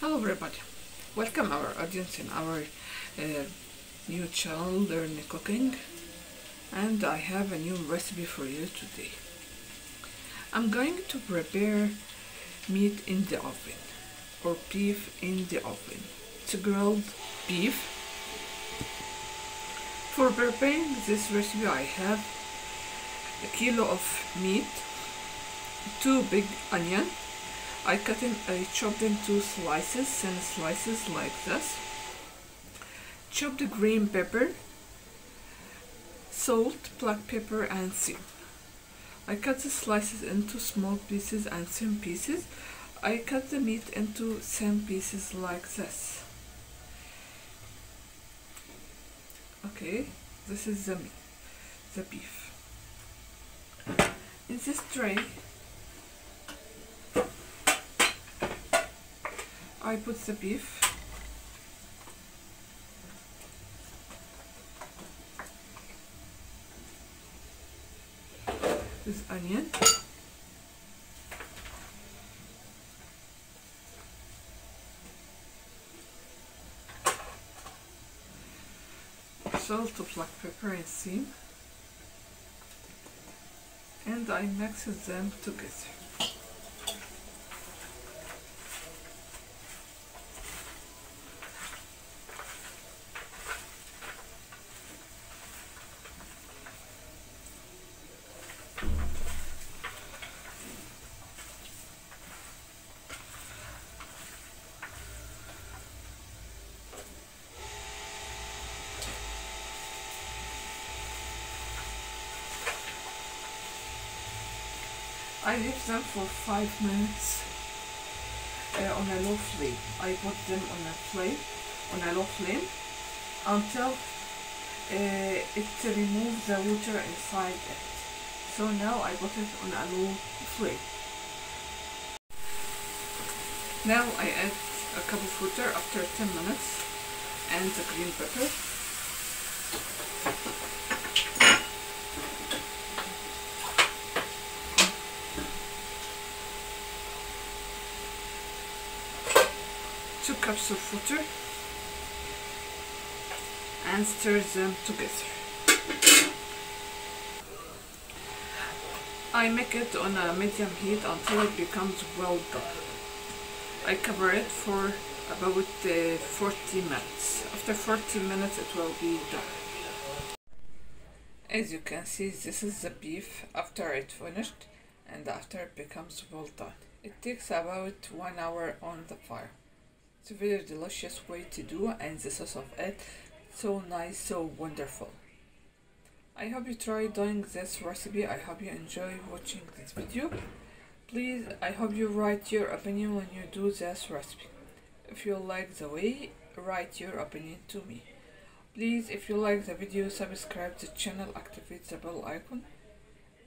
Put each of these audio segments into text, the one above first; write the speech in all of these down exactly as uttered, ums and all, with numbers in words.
Hello everybody, welcome our audience in our uh, new channel Learn Cooking, and I have a new recipe for you today. I'm going to prepare meat in the oven, or beef in the oven. It's grilled beef. For preparing this recipe I have a kilo of meat, two big onion. I cut in, I chopped in two slices, thin slices like this. Chopped green pepper, salt, black pepper, and thyme. I cut the slices into small pieces and thin pieces. I cut the meat into thin pieces like this. Okay, this is the meat, the beef. In this tray, I put the beef. With onion. Salt, black pepper, and thyme. And I mix them together. I leave them for five minutes uh, on a low flame. I put them on a flame, on a low flame, until uh, it removes the water inside it. So now I put it on a low flame. Now I add a cup of water after ten minutes and the green pepper. Two cups of water and stir them together. I make it on a medium heat until it becomes well done. I cover it for about uh, forty minutes. After forty minutes it will be done. As you can see, this is the beef after it finished and after it becomes well done. It takes about one hour on the fire. It's a very delicious way to do, and the sauce of it, so nice, so wonderful. I hope you try doing this recipe. I hope you enjoy watching this video. Please, I hope you write your opinion when you do this recipe. If you like the way, write your opinion to me. Please, if you like the video, subscribe to the channel, activate the bell icon,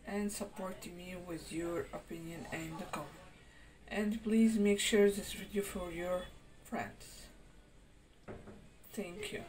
and support me with your opinion and the comment. And please make sure this video for your friends. Thank you.